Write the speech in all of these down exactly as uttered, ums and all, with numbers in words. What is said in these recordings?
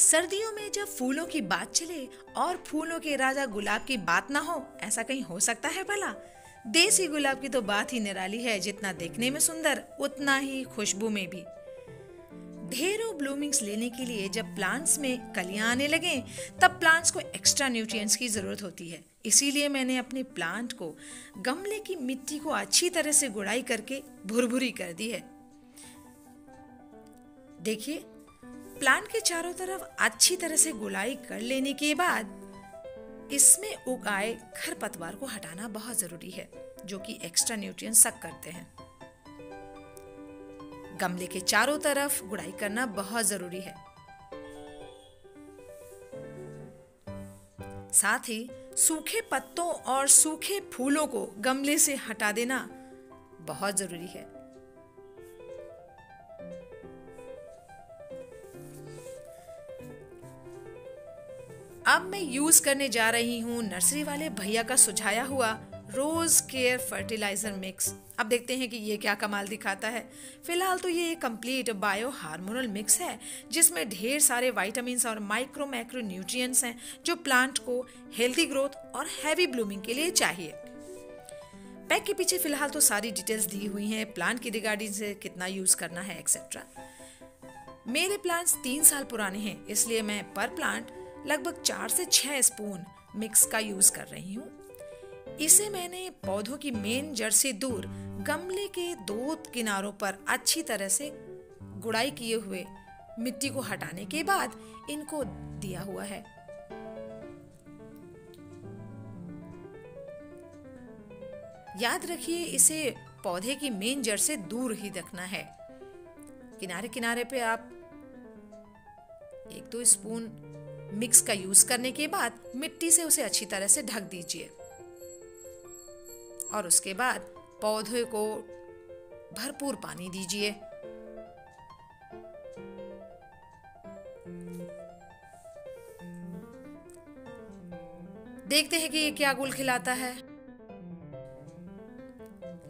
सर्दियों में जब फूलों की बात चले और फूलों के राजा गुलाब की बात ना हो, ऐसा कहीं हो सकता है भला। देसी गुलाब की तो बात ही निराली है, जितना देखने में सुंदर उतना ही खुशबू में भी। ढेरों ब्लूमिंग्स लेने के लिए जब प्लांट्स में कलियां आने लगें, तब प्लांट्स को एक्स्ट्रा न्यूट्रिएंट्स की ज़रूरत होती है। इसीलिए मैंने अपने प्लांट को गमले की मिट्टी को अच्छी तरह से गुड़ाई करके भुरभुरी कर दी है। देखिए, प्लांट के चारों तरफ अच्छी तरह से गुड़ाई कर लेने के बाद इसमें उगाए खरपतवार को हटाना बहुत ज़रूरी है, जो कि एक्स्ट्रा न्यूट्रिएंट्स सक करते हैं। गमले के चारों तरफ गुड़ाई करना बहुत जरूरी है। साथ ही सूखे पत्तों और सूखे फूलों को गमले से हटा देना बहुत जरूरी है। अब मैं यूज करने जा रही हूं नर्सरी वाले भैया का सुझाया हुआ रोज केयर फर्टिलाइजर मिक्स। अब देखते हैं कि ये क्या कमाल दिखाता है। फिलहाल तो ये कंप्लीट बायो हार्मोनल मिक्स है, जिसमें ढेर सारे विटामिन्स और माइक्रो मैक्रो न्यूट्रिएंट्स हैं, जो प्लांट को हेल्दी ग्रोथ और हैवी ब्लूमिंग के लिए चाहिए। पैक के पीछे फिलहाल तो सारी डिटेल्स दी हुई हैं, प्लांट की रिगार्डिंग से कितना यूज करना है एक्सेट्रा। मेरे प्लांट्स तीन साल पुराने हैं, इसलिए मैं पर प्लांट लगभग चार से छः स्पून मिक्स का यूज कर रही हूँ। इसे मैंने पौधों की मेन जड़ से दूर गमले के दो किनारों पर अच्छी तरह से गुड़ाई किए हुए मिट्टी को हटाने के बाद इनको दिया हुआ है। याद रखिए, इसे पौधे की मेन जड़ से दूर ही रखना है। किनारे किनारे पे आप एक दो स्पून मिक्स का यूज करने के बाद मिट्टी से उसे अच्छी तरह से ढक दीजिए और उसके बाद पौधे को भरपूर पानी दीजिए। देखते हैं कि ये क्या गुल खिलाता है।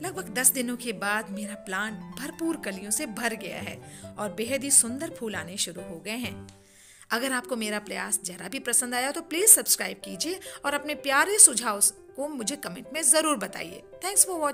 लगभग दस दिनों के बाद मेरा प्लांट भरपूर कलियों से भर गया है और बेहद ही सुंदर फूल आने शुरू हो गए हैं। अगर आपको मेरा प्रयास जरा भी पसंद आया तो प्लीज सब्सक्राइब कीजिए और अपने प्यारे सुझाव को मुझे कमेंट में जरूर बताइए। Thanks for watching.